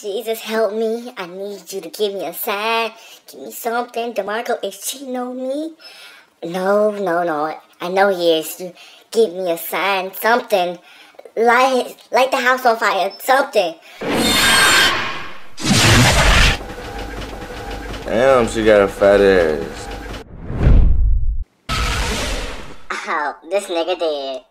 Jesus, help me. I need you to give me a sign. Give me something. Demarco is cheating on me. No. I know he is. Give me a sign. Something. Light the house on fire. Something. Damn, she got a fat ass. Oh, this nigga dead.